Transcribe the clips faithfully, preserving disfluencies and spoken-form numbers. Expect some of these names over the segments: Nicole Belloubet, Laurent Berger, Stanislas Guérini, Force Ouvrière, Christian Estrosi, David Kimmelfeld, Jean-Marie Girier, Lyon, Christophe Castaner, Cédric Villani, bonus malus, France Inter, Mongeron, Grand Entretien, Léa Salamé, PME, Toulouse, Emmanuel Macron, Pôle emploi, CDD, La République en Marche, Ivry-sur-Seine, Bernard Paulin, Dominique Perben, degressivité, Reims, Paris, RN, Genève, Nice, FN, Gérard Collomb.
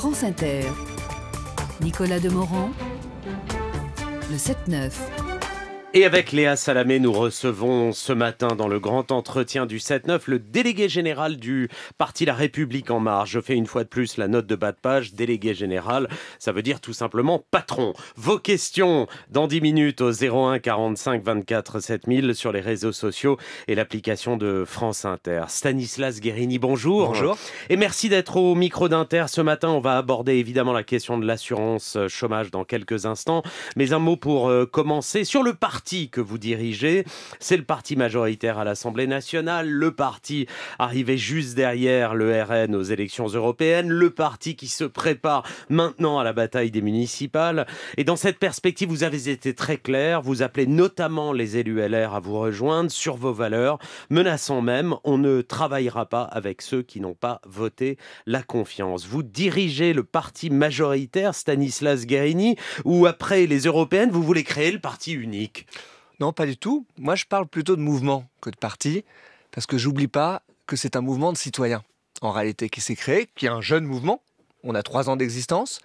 France Inter, Nicolas Demorand, le sept neuf. Et avec Léa Salamé, nous recevons ce matin dans le grand entretien du sept neuf le délégué général du parti La République en Marche. Je fais une fois de plus la note de bas de page. Délégué général, ça veut dire tout simplement patron. Vos questions dans dix minutes au zéro un quarante-cinq vingt-quatre sept mille sur les réseaux sociaux et l'application de France Inter. Stanislas Guérini, bonjour. Bonjour. Et merci d'être au micro d'Inter ce matin. On va aborder évidemment la question de l'assurance chômage dans quelques instants. Mais un mot pour euh, commencer sur le parti. Que vous dirigez, c'est le parti majoritaire à l'Assemblée nationale, le parti arrivé juste derrière le R N aux élections européennes, le parti qui se prépare maintenant à la bataille des municipales. Et dans cette perspective, vous avez été très clair, vous appelez notamment les élus L R à vous rejoindre sur vos valeurs, menaçant même on ne travaillera pas avec ceux qui n'ont pas voté la confiance. Vous dirigez le parti majoritaire, Stanislas Guérini, ou après les européennes, vous voulez créer le parti unique? Non, pas du tout. Moi, je parle plutôt de mouvement que de parti, parce que j'oublie pas que c'est un mouvement de citoyens, en réalité, qui s'est créé, qui est un jeune mouvement. On a trois ans d'existence,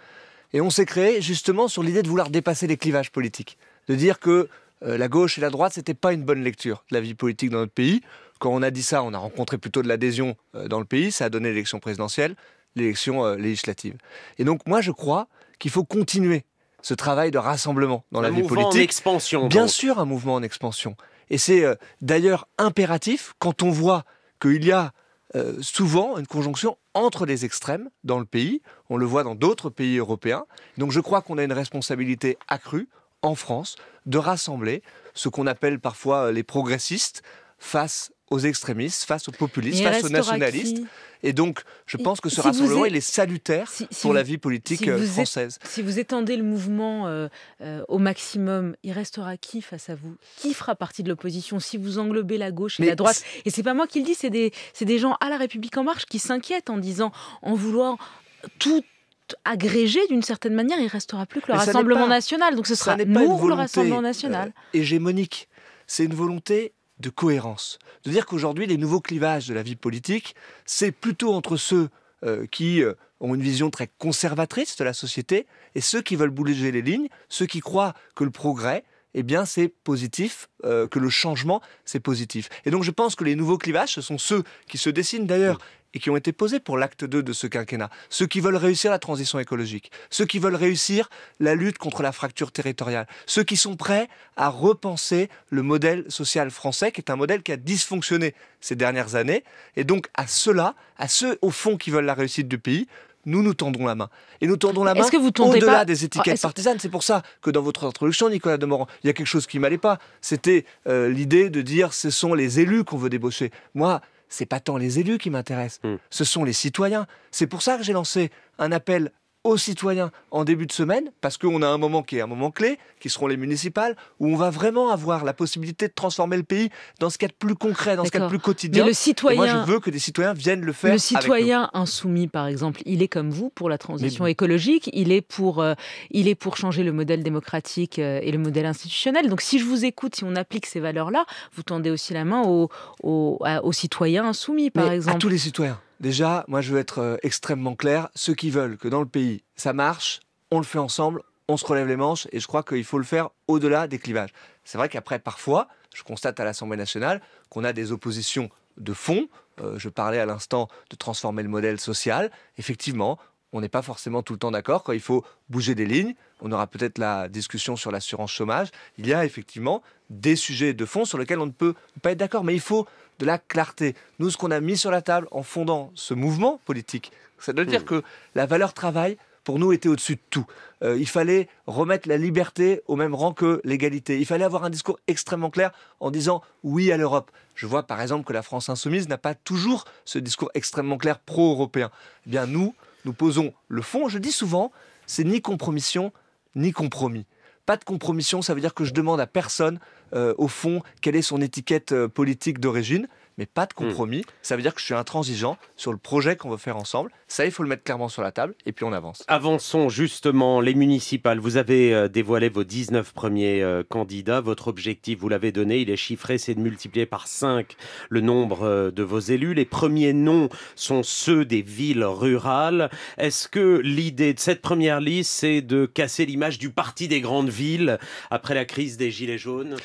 et on s'est créé justement sur l'idée de vouloir dépasser les clivages politiques, de dire que euh, la gauche et la droite, c'était pas une bonne lecture de la vie politique dans notre pays. Quand on a dit ça, on a rencontré plutôt de l'adhésion euh, dans le pays. Ça a donné l'élection présidentielle, l'élection euh, législative. Et donc, moi, je crois qu'il faut continuer ce travail de rassemblement dans la vie politique. Un mouvement en expansion. Bien sûr, un mouvement en expansion. Et c'est euh, d'ailleurs impératif quand on voit qu'il y a euh, souvent une conjonction entre les extrêmes dans le pays. On le voit dans d'autres pays européens. Donc je crois qu'on a une responsabilité accrue en France de rassembler ce qu'on appelle parfois les progressistes face aux extrémistes, face aux populistes, face aux nationalistes. Et donc, je pense que ce rassemblement, il est salutaire pour la vie politique française. Si vous étendez le mouvement euh, euh, au maximum, il restera qui face à vous? Qui fera partie de l'opposition si vous englobez la gauche et la droite? Et c'est pas moi qui le dis, c'est des, c'est des gens à La République en Marche qui s'inquiètent en disant, en vouloir tout agrégé d'une certaine manière, il restera plus que le Rassemblement national. Donc ce sera nous, le Rassemblement national. Euh, hégémonique. C'est une volonté de cohérence, de dire qu'aujourd'hui les nouveaux clivages de la vie politique, c'est plutôt entre ceux euh, qui euh, ont une vision très conservatrice de la société et ceux qui veulent bouger les lignes, ceux qui croient que le progrès, eh bien c'est positif, euh, que le changement c'est positif. Et donc je pense que les nouveaux clivages, ce sont ceux qui se dessinent d'ailleurs et qui ont été posés pour l'acte deux de ce quinquennat. Ceux qui veulent réussir la transition écologique, ceux qui veulent réussir la lutte contre la fracture territoriale, ceux qui sont prêts à repenser le modèle social français, qui est un modèle qui a dysfonctionné ces dernières années. Et donc à ceux-là, à ceux au fond qui veulent la réussite du pays, nous nous tendons la main. Et nous tendons la main au-delà pas... des étiquettes oh, partisanes. C'est pour ça que dans votre introduction, Nicolas Demorand, il y a quelque chose qui ne m'allait pas. C'était euh, l'idée de dire ce sont les élus qu'on veut débaucher. Moi, c'est pas tant les élus qui m'intéressent, mmh. ce sont les citoyens. C'est pour ça que j'ai lancé un appel aux citoyens en début de semaine, parce qu'on a un moment qui est un moment clé, qui seront les municipales, où on va vraiment avoir la possibilité de transformer le pays dans ce cas de plus concret, dans ce cas de plus quotidien. Mais le citoyen, moi, je veux que des citoyens viennent le faire. Le citoyen avec nous. Insoumis, par exemple, il est comme vous pour la transition Mais... écologique, il est pour, euh, il est pour changer le modèle démocratique euh, et le modèle institutionnel. Donc, si je vous écoute, si on applique ces valeurs-là, vous tendez aussi la main aux, aux, aux citoyens insoumis, par Mais exemple. À tous les citoyens. Déjà, moi je veux être euh, extrêmement clair, ceux qui veulent que dans le pays ça marche, on le fait ensemble, on se relève les manches et je crois qu'il faut le faire au-delà des clivages. C'est vrai qu'après parfois, je constate à l'Assemblée nationale qu'on a des oppositions de fond, euh, je parlais à l'instant de transformer le modèle social, effectivement on n'est pas forcément tout le temps d'accord quand il faut bouger des lignes, on aura peut-être la discussion sur l'assurance chômage, il y a effectivement des sujets de fond sur lesquels on ne peut pas être d'accord, mais il faut de la clarté. Nous, ce qu'on a mis sur la table en fondant ce mouvement politique, c'est de dire mmh. que la valeur travail, pour nous, était au-dessus de tout. Euh, il fallait remettre la liberté au même rang que l'égalité. Il fallait avoir un discours extrêmement clair en disant oui à l'Europe. Je vois par exemple que la France insoumise n'a pas toujours ce discours extrêmement clair pro-européen. Eh bien, nous, nous posons le fond. Je dis souvent, c'est ni compromission, ni compromis. Pas de compromission, ça veut dire que je demande à personne, euh, au fond, quelle est son étiquette euh, politique d'origine. mais pas de compromis. Mmh. Ça veut dire que je suis intransigeant sur le projet qu'on veut faire ensemble. Ça, il faut le mettre clairement sur la table et puis on avance. Avançons justement, les municipales. Vous avez dévoilé vos dix-neuf premiers euh, candidats. Votre objectif, vous l'avez donné, il est chiffré, c'est de multiplier par cinq le nombre euh, de vos élus. Les premiers noms sont ceux des villes rurales. Est-ce que l'idée de cette première liste, c'est de casser l'image du parti des grandes villes après la crise des Gilets jaunes ?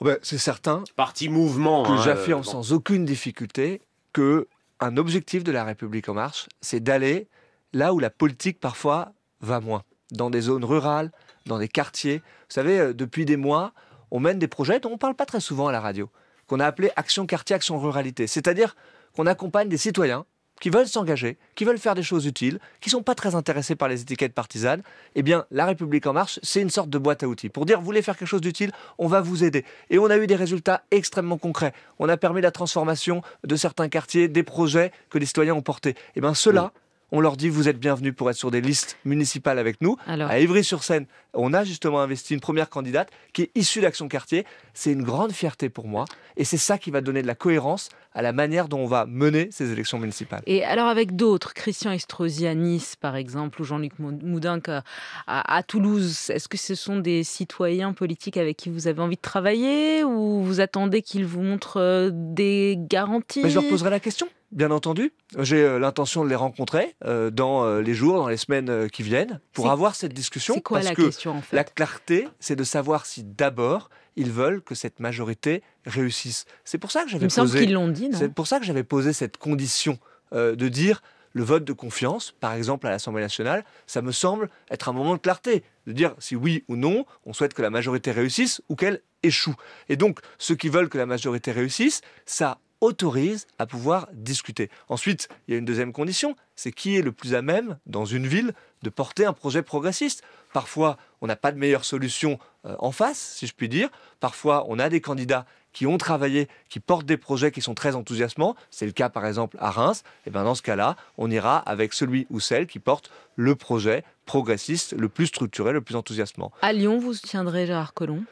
Ben, c'est certain parti mouvement, que hein, j'affirme euh, bon. sans aucune difficulté qu'un objectif de La République en marche, c'est d'aller là où la politique parfois va moins. Dans des zones rurales, dans des quartiers. Vous savez, depuis des mois, on mène des projets dont on ne parle pas très souvent à la radio, qu'on a appelé Action Quartier, Action Ruralité. C'est-à-dire qu'on accompagne des citoyens qui veulent s'engager, qui veulent faire des choses utiles, qui ne sont pas très intéressés par les étiquettes partisanes. Eh bien, La République en marche, c'est une sorte de boîte à outils. Pour dire, vous voulez faire quelque chose d'utile, on va vous aider. Et on a eu des résultats extrêmement concrets. On a permis la transformation de certains quartiers, des projets que les citoyens ont portés. Eh bien, ceux-là, oui. On leur dit, vous êtes bienvenus pour être sur des listes municipales avec nous. Alors, à Ivry-sur-Seine, on a justement investi une première candidate qui est issue d'Action Quartier. C'est une grande fierté pour moi. Et c'est ça qui va donner de la cohérence à la manière dont on va mener ces élections municipales. Et alors avec d'autres, Christian Estrosi à Nice, par exemple, ou Jean-Luc Moudinque à, à Toulouse, est-ce que ce sont des citoyens politiques avec qui vous avez envie de travailler ou vous attendez qu'ils vous montrent des garanties ? Mais je leur poserai la question. Bien entendu, j'ai euh, l'intention de les rencontrer euh, dans euh, les jours, dans les semaines euh, qui viennent, pour avoir cette discussion. C'est quoi parce la que question en fait ? La clarté, c'est de savoir si d'abord ils veulent que cette majorité réussisse. C'est pour ça que j'avais posé. Qu'ils l'ont dit, non ? C'est pour ça que j'avais posé cette condition euh, de dire le vote de confiance, par exemple à l'Assemblée nationale, ça me semble être un moment de clarté, de dire si oui ou non, on souhaite que la majorité réussisse ou qu'elle échoue. Et donc ceux qui veulent que la majorité réussisse, ça autorise à pouvoir discuter. Ensuite, il y a une deuxième condition, c'est qui est le plus à même, dans une ville, de porter un projet progressiste. Parfois, on n'a pas de meilleure solution euh, en face, si je puis dire. Parfois, on a des candidats qui ont travaillé, qui portent des projets qui sont très enthousiasmants. C'est le cas, par exemple, à Reims. Et bien, dans ce cas-là, on ira avec celui ou celle qui porte le projet progressiste le plus structuré, le plus enthousiasmant. À Lyon, vous soutiendrez Gérard Collomb ?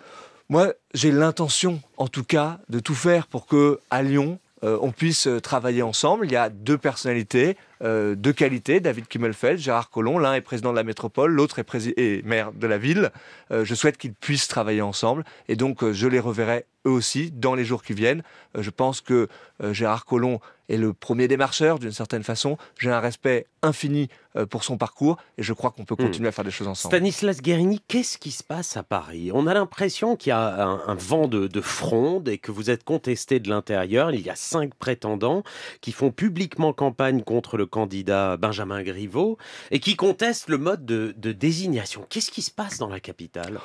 Moi, j'ai l'intention, en tout cas, de tout faire pour qu'à Lyon, euh, on puisse travailler ensemble. Il y a deux personnalités euh, de qualité, David Kimmelfeld, Gérard Collomb. L'un est président de la métropole, l'autre est, est maire de la ville. Euh, je souhaite qu'ils puissent travailler ensemble et donc euh, je les reverrai eux aussi dans les jours qui viennent. Euh, je pense que euh, Gérard Collomb est le premier démarcheur d'une certaine façon. J'ai un respect infini euh, pour son parcours et je crois qu'on peut continuer mmh. à faire des choses ensemble. Stanislas Guérini, qu'est-ce qui se passe à Paris? On a l'impression qu'il y a un, un vent de, de fronde et que vous êtes contesté de l'intérieur. Il y a cinq prétendants qui font publiquement campagne contre le candidat Benjamin Griveaux et qui contestent le mode de, de désignation. Qu'est-ce qui se passe dans la capitale?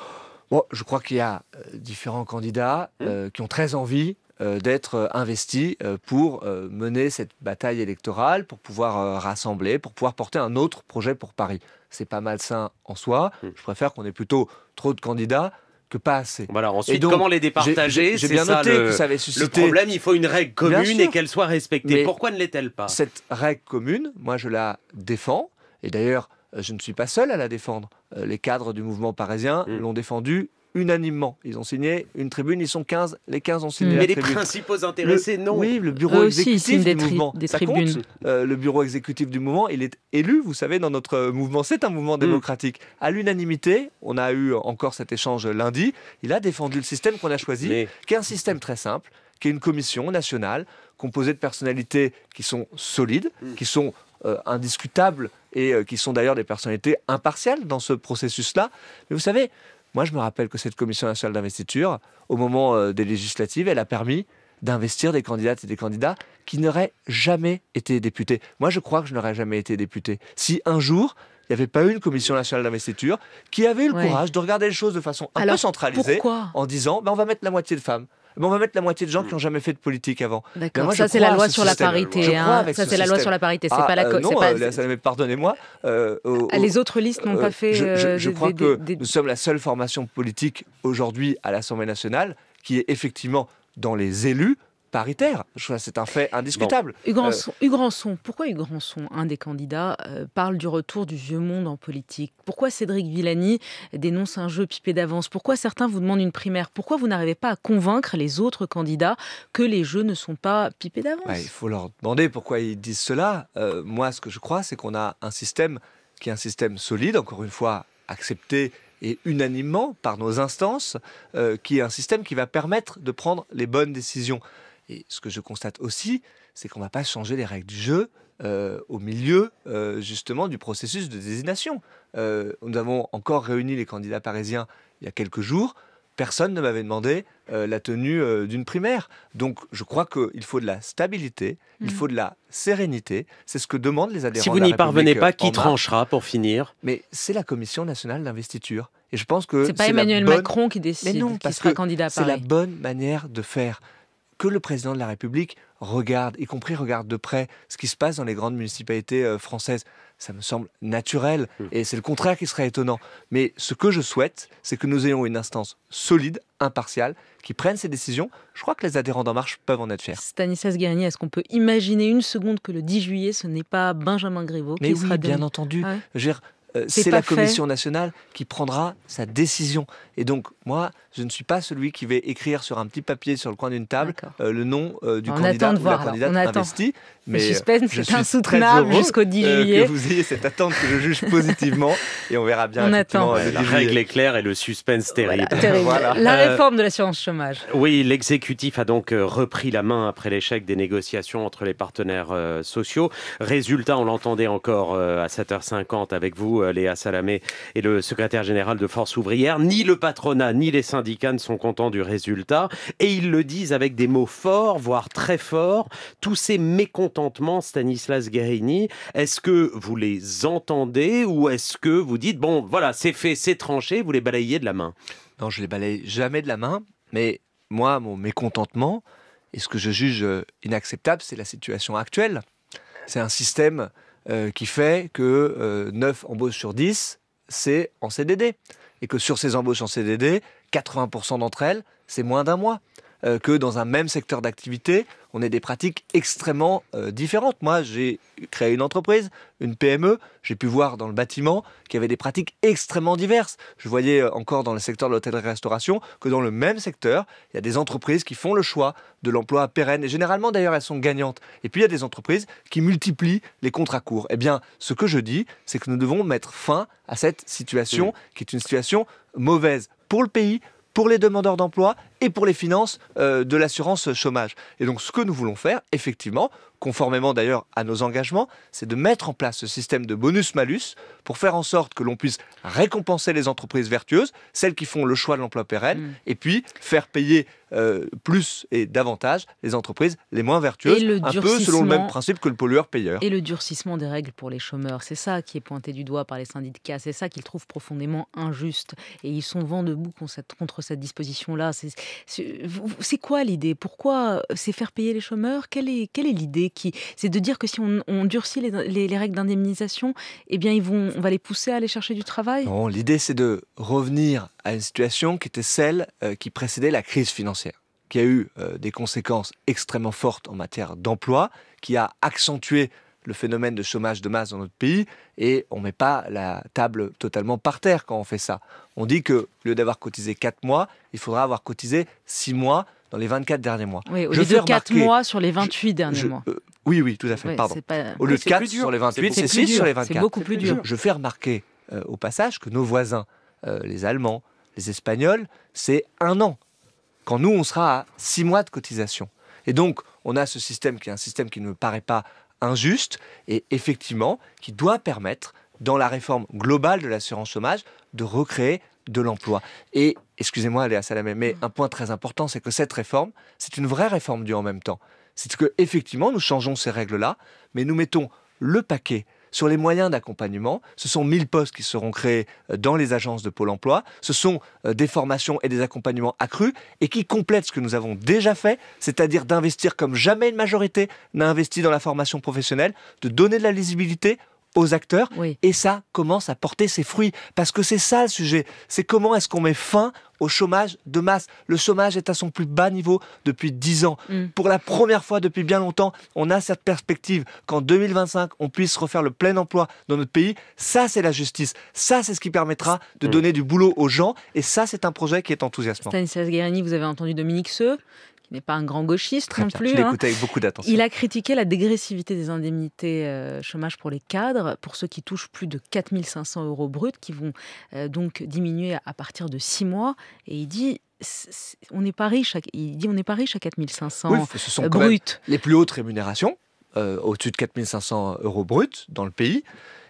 Bon, je crois qu'il y a différents candidats euh, qui ont très envie euh, d'être investis euh, pour euh, mener cette bataille électorale, pour pouvoir euh, rassembler, pour pouvoir porter un autre projet pour Paris. C'est pas malsain en soi. Je préfère qu'on ait plutôt trop de candidats que pas assez. Voilà, ensuite, et donc, comment les départager? J'ai bien noté le, que ça avait suscité... Le problème, il faut une règle commune et qu'elle soit respectée. Mais pourquoi ne l'est-elle pas? Cette règle commune, moi, je la défends. Et d'ailleurs, je ne suis pas seul à la défendre. Les cadres du mouvement parisien mmh. l'ont défendue unanimement. Ils ont signé une tribune, ils sont quinze, les quinze ont signé mmh. la Mais tribune. Mais les principaux intéressés, le, non. Oui, le bureau Eux exécutif du mouvement, des ça tribunes. compte. Euh, le bureau exécutif du mouvement, il est élu, vous savez, dans notre mouvement. C'est un mouvement démocratique. Mmh. À l'unanimité, on a eu encore cet échange lundi, il a défendu le système qu'on a choisi, Mais... qui est un système très simple, qui est une commission nationale, composée de personnalités qui sont solides, mmh. qui sont euh, indiscutables, et qui sont d'ailleurs des personnalités impartiales dans ce processus-là. Mais vous savez, moi je me rappelle que cette Commission nationale d'investiture, au moment des législatives, elle a permis d'investir des candidates et des candidats qui n'auraient jamais été députés. Moi je crois que je n'aurais jamais été député. Si un jour... il n'y avait pas eu une commission nationale d'investiture qui avait eu le ouais. courage de regarder les choses de façon un Alors, peu centralisée en disant ben, on va mettre la moitié de femmes, ben, on va mettre la moitié de gens qui n'ont jamais fait de politique avant. Ben, moi, ça, c'est la loi sur la parité. Hein. Ça, c'est ce la loi sur la parité. C'est ah, pas la euh, non, pas... Léa Salamé, pardonnez-moi. Euh, oh, oh, les autres listes n'ont euh, pas fait. Euh, je, je, je crois des, que des... nous sommes la seule formation politique aujourd'hui à l'Assemblée nationale qui est effectivement dans les élus paritaire. C'est un fait indiscutable. Hugrançon, euh... Hugrançon, pourquoi Hugrançon, un des candidats, euh, parle du retour du vieux monde en politique? Pourquoi Cédric Villani dénonce un jeu pipé d'avance? Pourquoi certains vous demandent une primaire? Pourquoi vous n'arrivez pas à convaincre les autres candidats que les jeux ne sont pas pipés d'avance? Ouais, il faut leur demander pourquoi ils disent cela. Euh, moi, ce que je crois, c'est qu'on a un système qui est un système solide, encore une fois, accepté et unanimement par nos instances, euh, qui est un système qui va permettre de prendre les bonnes décisions. Et ce que je constate aussi, c'est qu'on ne va pas changer les règles du jeu euh, au milieu, euh, justement, du processus de désignation. Euh, nous avons encore réuni les candidats parisiens il y a quelques jours. Personne ne m'avait demandé euh, la tenue euh, d'une primaire. Donc, je crois qu'il faut de la stabilité, mmh. il faut de la sérénité. C'est ce que demandent les adhérents. Si vous n'y parvenez pas, qui tranchera pour finir? Mais c'est la Commission nationale d'investiture. Et je pense que c'est pas Emmanuel bonne... Macron qui décide Mais non, qui sera candidat à Paris. C'est la bonne manière de faire. Que le président de la République regarde, y compris regarde de près ce qui se passe dans les grandes municipalités françaises, ça me semble naturel et c'est le contraire qui serait étonnant. Mais ce que je souhaite, c'est que nous ayons une instance solide, impartiale, qui prenne ces décisions. Je crois que les adhérents d'En Marche peuvent en être fiers. Stanislas Guérini, est-ce qu'on peut imaginer une seconde que le dix juillet, ce n'est pas Benjamin Griveaux qui sera démis ? Mais oui, bien entendu. Ah ouais. Je veux dire, c'est la Commission nationale qui prendra sa décision. Et donc, moi, je ne suis pas celui qui va écrire sur un petit papier sur le coin d'une table euh, le nom euh, du candidat ou la candidate investie. Mais le suspense, c'est insoutenable jusqu'au dix juillet. Euh, que vous ayez cette attente que je juge positivement. Et on verra bien. On attend. Ouais, la règle est claire et le suspense terrible. Voilà, terrible. Voilà. La réforme de l'assurance chômage. Euh, oui, l'exécutif a donc repris la main après l'échec des négociations entre les partenaires euh, sociaux. Résultat, on l'entendait encore euh, à sept heures cinquante avec vous, Léa Salamé, et le secrétaire général de Force Ouvrière. Ni le patronat, ni les syndicats ne sont contents du résultat. Et ils le disent avec des mots forts, voire très forts. Tous ces mécontentements, Stanislas Guérini, est-ce que vous les entendez ou est-ce que vous dites, bon, voilà, c'est fait, c'est tranché, vous les balayez de la main? Non, je les balaye jamais de la main. Mais moi, mon mécontentement, et ce que je juge inacceptable, c'est la situation actuelle. C'est un système... Euh, qui fait que euh, neuf embauches sur dix, c'est en C D D. Et que sur ces embauches en C D D, quatre-vingts pour cent d'entre elles, c'est moins d'un mois. Euh, que dans un même secteur d'activité, on ait des pratiques extrêmement euh, différentes. Moi, j'ai créé une entreprise, une P M E, j'ai pu voir dans le bâtiment qu'il y avait des pratiques extrêmement diverses. Je voyais euh, encore dans le secteur de l'hôtellerie-restauration que dans le même secteur, il y a des entreprises qui font le choix de l'emploi pérenne. Et généralement, d'ailleurs, elles sont gagnantes. Et puis, il y a des entreprises qui multiplient les contrats courts. Eh bien, ce que je dis, c'est que nous devons mettre fin à cette situation, oui, qui est une situation mauvaise pour le pays, pour les demandeurs d'emploi et pour les finances euh, de l'assurance chômage. Et donc ce que nous voulons faire, effectivement, conformément d'ailleurs à nos engagements, c'est de mettre en place ce système de bonus-malus pour faire en sorte que l'on puisse récompenser les entreprises vertueuses, celles qui font le choix de l'emploi pérenne, mmh. et puis faire payer euh, plus et davantage les entreprises les moins vertueuses, le un peu selon le même principe que le pollueur-payeur. Et le durcissement des règles pour les chômeurs, c'est ça qui est pointé du doigt par les syndicats, c'est ça qu'ils trouvent profondément injuste. Et ils sont vent debout contre cette disposition-là. C'est quoi l'idée? Pourquoi c'est faire payer les chômeurs? Quelle est quelle est l'idée? Qui c'est de dire que si on, on durcit les, les, les règles d'indemnisation, eh bien ils vont, on va les pousser à aller chercher du travail? Non, l'idée c'est de revenir à une situation qui était celle euh, qui précédait la crise financière, qui a eu euh, des conséquences extrêmement fortes en matière d'emploi, qui a accentué le phénomène de chômage de masse dans notre pays, et on ne met pas la table totalement par terre quand on fait ça. On dit que, au lieu d'avoir cotisé quatre mois, il faudra avoir cotisé six mois dans les vingt-quatre derniers mois. Oui, au lieu de quatre mois sur les vingt-huit derniers mois. Euh, oui, oui, tout à fait, oui, pardon. Pas... Au lieu de quatre sur les vingt-huit, c'est six sur les vingt-quatre. C'est beaucoup plus dur. Je, je fais remarquer euh, au passage que nos voisins, euh, les Allemands, les Espagnols, c'est un an, quand nous, on sera à six mois de cotisation. Et donc, on a ce système qui est un système qui ne me paraît pas injuste et effectivement qui doit permettre, dans la réforme globale de l'assurance chômage, de recréer de l'emploi. Et, excusez-moi, Léa Salamé, mais un point très important, c'est que cette réforme, c'est une vraie réforme du en même temps. C'est que, effectivement, nous changeons ces règles-là, mais nous mettons le paquet sur les moyens d'accompagnement. Ce sont mille postes qui seront créés dans les agences de Pôle emploi. Ce sont des formations et des accompagnements accrus et qui complètent ce que nous avons déjà fait, c'est-à-dire d'investir comme jamais une majorité n'a investi dans la formation professionnelle, de donner de la lisibilité aux acteurs, oui. Et ça commence à porter ses fruits, parce que c'est ça le sujet, c'est comment est-ce qu'on met fin au chômage de masse. Le chômage est à son plus bas niveau depuis dix ans. Mm. Pour la première fois depuis bien longtemps, on a cette perspective qu'en deux mille vingt-cinq, on puisse refaire le plein emploi dans notre pays. Ça, c'est la justice. Ça, c'est ce qui permettra de mm. donner du boulot aux gens. Et ça, c'est un projet qui est enthousiasmant. Stanislas Guérini, vous avez entendu Dominique Seux, qui n'est pas un grand gauchiste Très non bien. plus. Je l'écoutais hein. avec beaucoup d'attention. Il a critiqué la dégressivité des indemnités euh, chômage pour les cadres, pour ceux qui touchent plus de quatre mille cinq cents euros bruts, qui vont euh, donc diminuer à, à partir de six mois. Et il dit, on n'est pas riche. À, il dit, on n'est pas riche à quatre mille cinq cents oui, ce sont quand même les plus hautes rémunérations, euh, au-dessus de quatre mille cinq cents euros bruts dans le pays.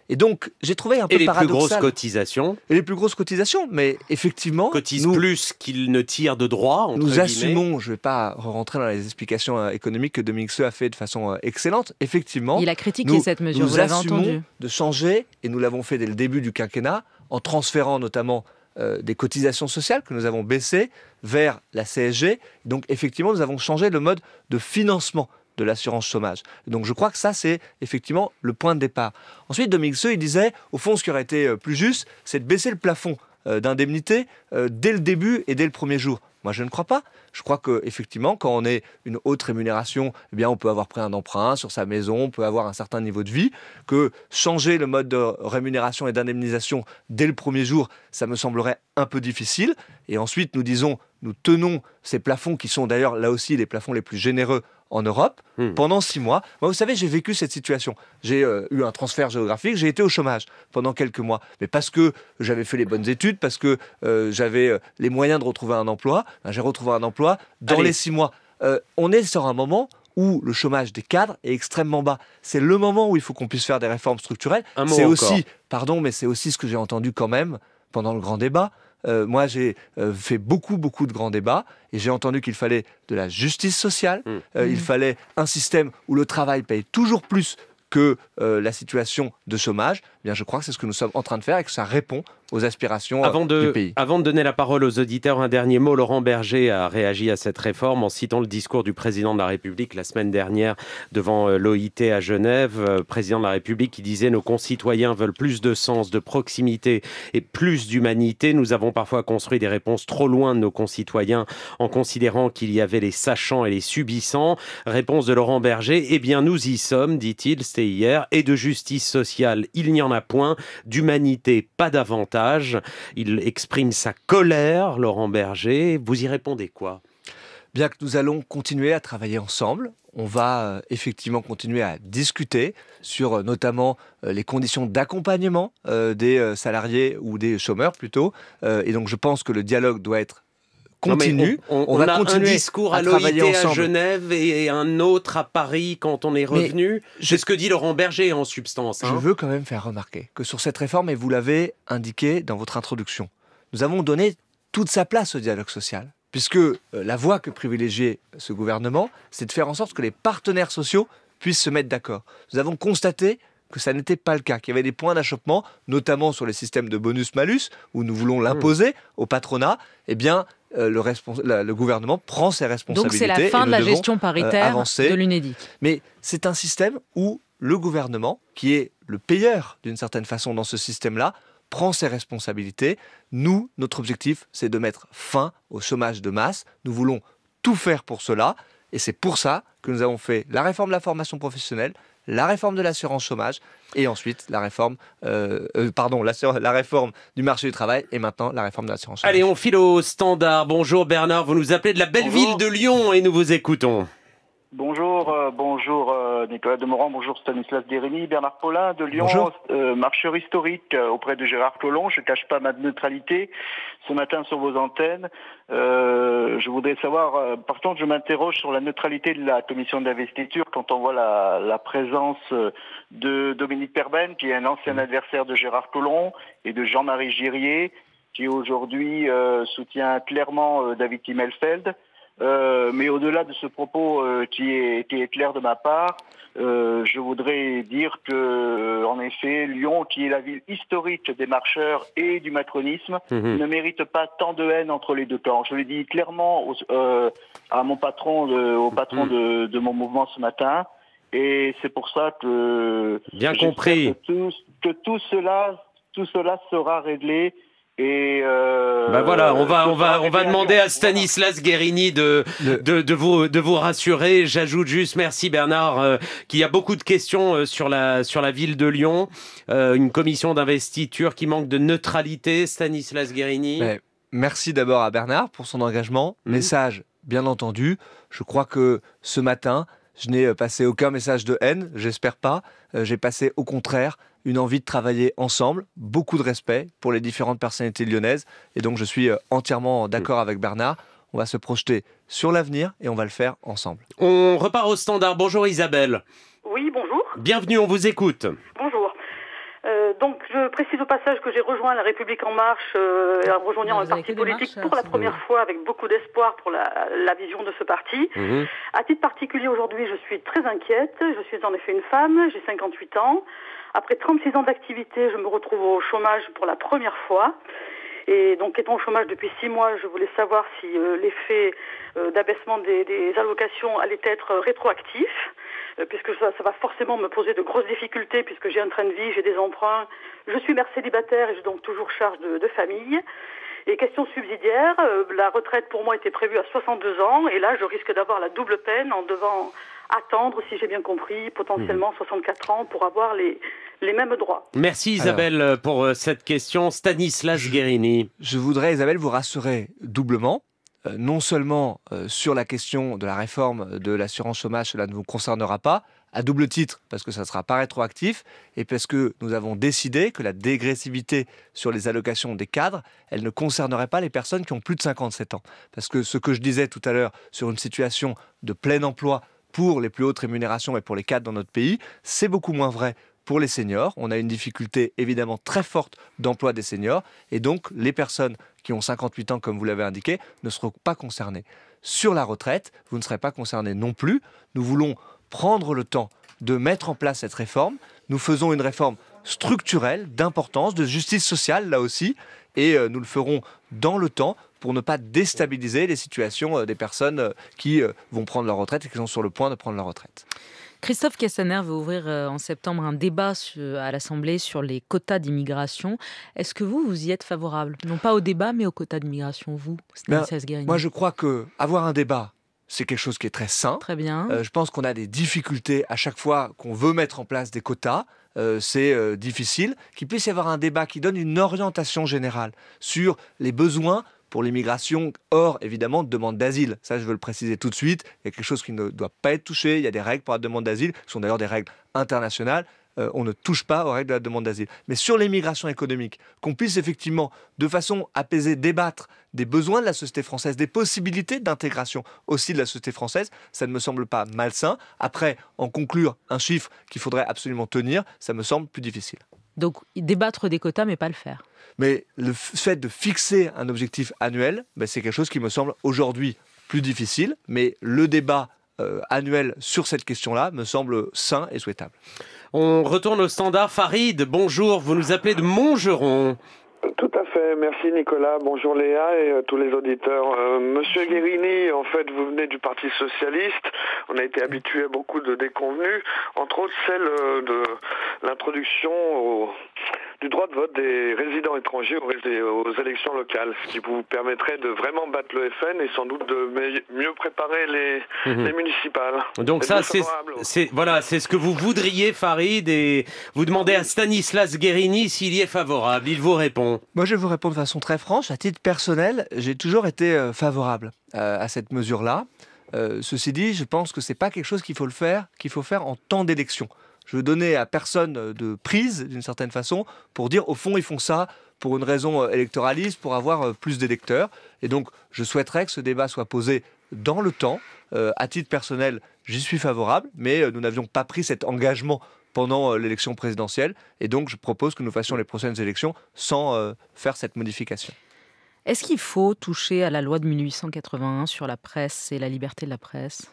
Et donc, j'ai trouvé un peu paradoxal. Et les plus grosses cotisations. Et les plus grosses cotisations, mais effectivement... Cotisent nous, plus qu'ils ne tirent de droit, entre Nous guillemets. assumons, je ne vais pas rentrer dans les explications économiques que Dominique Seux a fait de façon excellente, effectivement... Il a critiqué nous, cette mesure, nous vous l'avez entendu. de changer, et nous l'avons fait dès le début du quinquennat, en transférant notamment euh, des cotisations sociales que nous avons baissées vers la C S G. Donc, effectivement, nous avons changé le mode de financement de l'assurance chômage. Donc je crois que ça, c'est effectivement le point de départ. Ensuite, Dominique Seux, il disait, au fond, ce qui aurait été plus juste, c'est de baisser le plafond euh, d'indemnité euh, dès le début et dès le premier jour. Moi, je ne crois pas. Je crois qu'effectivement, quand on est une haute rémunération, eh bien, on peut avoir pris un emprunt sur sa maison, on peut avoir un certain niveau de vie, que changer le mode de rémunération et d'indemnisation dès le premier jour, ça me semblerait un peu difficile. Et ensuite, nous disons, nous tenons ces plafonds qui sont d'ailleurs, là aussi, les plafonds les plus généreux en Europe, mmh. pendant six mois. Moi, vous savez, j'ai vécu cette situation. J'ai euh, eu un transfert géographique, j'ai été au chômage pendant quelques mois. Mais parce que j'avais fait les bonnes études, parce que euh, j'avais euh, les moyens de retrouver un emploi, ben, j'ai retrouvé un emploi dans Allez. les six mois. Euh, on est sur un moment où le chômage des cadres est extrêmement bas. C'est le moment où il faut qu'on puisse faire des réformes structurelles. C'est aussi, pardon, mais c'est aussi ce que j'ai entendu quand même pendant le grand débat. Euh, moi, j'ai euh, fait beaucoup, beaucoup de grands débats et j'ai entendu qu'il fallait de la justice sociale, mmh. euh, il fallait un système où le travail paye toujours plus que euh, la situation de chômage. Eh bien, je crois que c'est ce que nous sommes en train de faire et que ça répond aux aspirations euh, avant de, du pays. Avant de donner la parole aux auditeurs, un dernier mot. Laurent Berger a réagi à cette réforme en citant le discours du président de la République la semaine dernière devant euh, l'O I T à Genève. Euh, président de la République qui disait « Nos concitoyens veulent plus de sens, de proximité et plus d'humanité. Nous avons parfois construit des réponses trop loin de nos concitoyens en considérant qu'il y avait les sachants et les subissants. » Réponse de Laurent Berger. « Eh bien, nous y sommes, dit-il, c'était hier, et de justice sociale, il n'y en a point, d'humanité, pas davantage. » Il exprime sa colère, Laurent Berger. Vous y répondez quoi? Bien que nous allons continuer à travailler ensemble, on va effectivement continuer à discuter sur notamment les conditions d'accompagnement des salariés ou des chômeurs plutôt. Et donc je pense que le dialogue doit être continue. On, on, on, on va a continuer un discours à, à l'O I T à Genève et un autre à Paris quand on est revenu. C'est ce que dit Laurent Berger en substance. Hein. Je veux quand même faire remarquer que sur cette réforme, et vous l'avez indiqué dans votre introduction, nous avons donné toute sa place au dialogue social. Puisque euh, la voie que privilégiait ce gouvernement, c'est de faire en sorte que les partenaires sociaux puissent se mettre d'accord. Nous avons constaté que ça n'était pas le cas, qu'il y avait des points d'achoppement, notamment sur les systèmes de bonus-malus, où nous voulons l'imposer au patronat. Eh bien, euh, le, la, le gouvernement prend ses responsabilités. Donc c'est la fin de la gestion paritaire euh, de l'UNEDIC. Mais c'est un système où le gouvernement, qui est le payeur d'une certaine façon dans ce système-là, prend ses responsabilités. Nous, notre objectif, c'est de mettre fin au chômage de masse. Nous voulons tout faire pour cela. Et c'est pour ça que nous avons fait la réforme de la formation professionnelle, la réforme de l'assurance chômage et ensuite la réforme, euh, euh, pardon, la, la réforme du marché du travail et maintenant la réforme de l'assurance chômage. Allez, on file au standard. Bonjour Bernard, vous nous appelez de la belle bonjour. ville de Lyon et nous vous écoutons. Bonjour, euh, bonjour euh, Nicolas Demorand, bonjour Stanislas Guérini, Bernard Paulin de Lyon, euh, marcheur historique euh, auprès de Gérard Collomb. Je ne cache pas ma neutralité ce matin sur vos antennes. Euh, je voudrais savoir, euh, par contre je m'interroge sur la neutralité de la commission d'investiture quand on voit la, la présence de Dominique Perben, qui est un ancien adversaire de Gérard Collomb, et de Jean-Marie Girier, qui aujourd'hui euh, soutient clairement euh, David Kimmelfeld. Euh, mais au-delà de ce propos euh, qui, est, qui est clair de ma part, euh, je voudrais dire que, euh, en effet, Lyon, qui est la ville historique des marcheurs et du macronisme, mmh. ne mérite pas tant de haine entre les deux camps. Je l'ai dit clairement au, euh, à mon patron, de, au patron mmh. de, de mon mouvement ce matin. Et c'est pour ça que... Bien compris. Que tout, que tout cela, tout cela sera réglé. Et euh, ben voilà, on va, on va, on va demander à Stanislas Guérini de, de, de, vous, de vous rassurer. J'ajoute juste, merci Bernard, euh, qu'il y a beaucoup de questions sur la, sur la ville de Lyon. Euh, une commission d'investiture qui manque de neutralité, Stanislas Guérini. Mais merci d'abord à Bernard pour son engagement. Mmh. Message, bien entendu. Je crois que ce matin, je n'ai passé aucun message de haine, j'espère pas. Euh, j'ai passé au contraire une envie de travailler ensemble, beaucoup de respect pour les différentes personnalités lyonnaises. Et donc, je suis entièrement d'accord avec Bernard. On va se projeter sur l'avenir et on va le faire ensemble. On repart au standard. Bonjour Isabelle. Oui, bonjour. Bienvenue, on vous écoute. Bonjour. Euh, donc, je précise au passage que j'ai rejoint La République en Marche, euh, en rejoignant un parti politique pour la première fois, avec beaucoup d'espoir pour la, la vision de ce parti. Mmh. À titre particulier, aujourd'hui, je suis très inquiète. Je suis en effet une femme, j'ai cinquante-huit ans. Après trente-six ans d'activité, je me retrouve au chômage pour la première fois. Et donc, étant au chômage depuis six mois, je voulais savoir si euh, l'effet euh, d'abaissement des, des allocations allait être euh, rétroactif, euh, puisque ça, ça va forcément me poser de grosses difficultés, puisque j'ai un train de vie, j'ai des emprunts. Je suis mère célibataire et j'ai donc toujours charge de, de famille. Et question subsidiaire, euh, la retraite pour moi était prévue à soixante-deux ans, et là, je risque d'avoir la double peine en devant... attendre, si j'ai bien compris, potentiellement soixante-quatre ans pour avoir les, les mêmes droits. Merci Isabelle. Alors, pour cette question. Stanislas Guérini. Je voudrais, Isabelle, vous rassurer doublement. Euh, non seulement euh, sur la question de la réforme de l'assurance chômage, cela ne vous concernera pas, à double titre, parce que ça ne sera pas rétroactif, et parce que nous avons décidé que la dégressivité sur les allocations des cadres, elle ne concernerait pas les personnes qui ont plus de cinquante-sept ans. Parce que ce que je disais tout à l'heure sur une situation de plein emploi pour les plus hautes rémunérations et pour les cadres dans notre pays, c'est beaucoup moins vrai pour les seniors. On a une difficulté évidemment très forte d'emploi des seniors et donc les personnes qui ont cinquante-huit ans, comme vous l'avez indiqué, ne seront pas concernées. Sur la retraite, vous ne serez pas concernés non plus. Nous voulons prendre le temps de mettre en place cette réforme. Nous faisons une réforme structurelle, d'importance, de justice sociale là aussi, et nous le ferons dans le temps, pour ne pas déstabiliser les situations des personnes qui vont prendre leur retraite et qui sont sur le point de prendre leur retraite. Christophe Castaner veut ouvrir en septembre un débat à l'Assemblée sur les quotas d'immigration. Est-ce que vous, vous y êtes favorable? Non pas au débat, mais aux quotas d'immigration, vous, Stanislas Guérini. Moi, je crois qu'avoir un débat, c'est quelque chose qui est très sain. Très bien. Euh, je pense qu'on a des difficultés à chaque fois qu'on veut mettre en place des quotas. Euh, c'est euh, difficile. Qu'il puisse y avoir un débat qui donne une orientation générale sur les besoins pour l'immigration, hors évidemment de demande d'asile. Ça, je veux le préciser tout de suite. Il y a quelque chose qui ne doit pas être touché. Il y a des règles pour la demande d'asile, qui sont d'ailleurs des règles internationales. Euh, on ne touche pas aux règles de la demande d'asile. Mais sur l'immigration économique, qu'on puisse effectivement, de façon apaisée, débattre des besoins de la société française, des possibilités d'intégration aussi de la société française, ça ne me semble pas malsain. Après, en conclure un chiffre qu'il faudrait absolument tenir, ça me semble plus difficile. Donc, débattre des quotas, mais pas le faire. Mais le fait de fixer un objectif annuel, ben c'est quelque chose qui me semble aujourd'hui plus difficile. Mais le débat euh, annuel sur cette question-là me semble sain et souhaitable. On retourne au standard. Farid, bonjour. Vous nous appelez de Mongeron. Tout à fait. Merci Nicolas. Bonjour Léa et euh, tous les auditeurs. Euh, Monsieur Guérini, en fait, vous venez du Parti Socialiste. On a été habitué à beaucoup de déconvenues, entre autres celle euh, de l'introduction au... du droit de vote des résidents étrangers aux élections locales, ce qui vous permettrait de vraiment battre le F N et sans doute de mieux préparer les, mmh. les municipales. Donc ça, c'est voilà, c'est ce que vous voudriez, Farid, et vous demandez à Stanislas Guérini s'il y est favorable. Il vous répond. Moi, je vais vous répondre de façon très franche. À titre personnel, j'ai toujours été favorable euh, à cette mesure-là. Euh, ceci dit, je pense que c'est pas quelque chose qu'il faut le faire, qu'il faut faire en temps d'élection. Je veux donner à personne de prise, d'une certaine façon, pour dire, au fond, ils font ça pour une raison électoraliste, pour avoir plus d'électeurs. Et donc, je souhaiterais que ce débat soit posé dans le temps. Euh, à titre personnel, j'y suis favorable, mais nous n'avions pas pris cet engagement pendant l'élection présidentielle. Et donc, je propose que nous fassions les prochaines élections sans euh, faire cette modification. Est-ce qu'il faut toucher à la loi de mille huit cent quatre-vingt-un sur la presse et la liberté de la presse?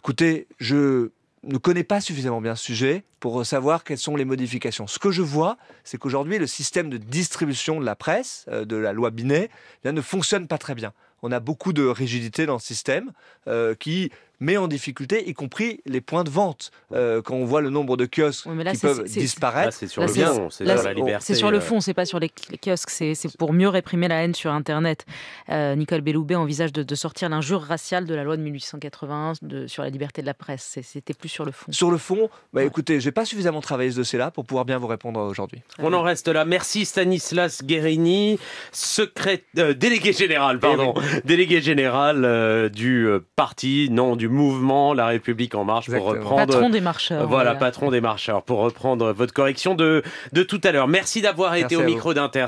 Écoutez, je... ne connaît pas suffisamment bien ce sujet pour savoir quelles sont les modifications. Ce que je vois, c'est qu'aujourd'hui, le système de distribution de la presse, euh, de la loi Binet, là, ne fonctionne pas très bien. On a beaucoup de rigidité dans le système euh, qui met en difficulté, y compris les points de vente. Euh, quand on voit le nombre de kiosques oui, là, qui peuvent disparaître... C'est sur, là, sur le fond, c'est pas sur les kiosques, c'est pour mieux réprimer la haine sur Internet. Euh, Nicole Belloubet envisage de, de sortir l'injure raciale de la loi de mille huit cent quatre-vingt-un de, sur la liberté de la presse. C'était plus sur le fond. Sur le fond, bah, ouais. écoutez, j'ai pas suffisamment travaillé ce dossier-là pour pouvoir bien vous répondre aujourd'hui. On en reste là. Merci Stanislas Guérini, secrétaire... Euh, délégué général, pardon. Délégué général euh, du euh, parti, non, du mouvement La République en Marche. Exactement. Pour reprendre... Patron des marcheurs. Voilà, voilà, patron des marcheurs, pour reprendre votre correction de, de tout à l'heure. Merci d'avoir été au micro d'Inter.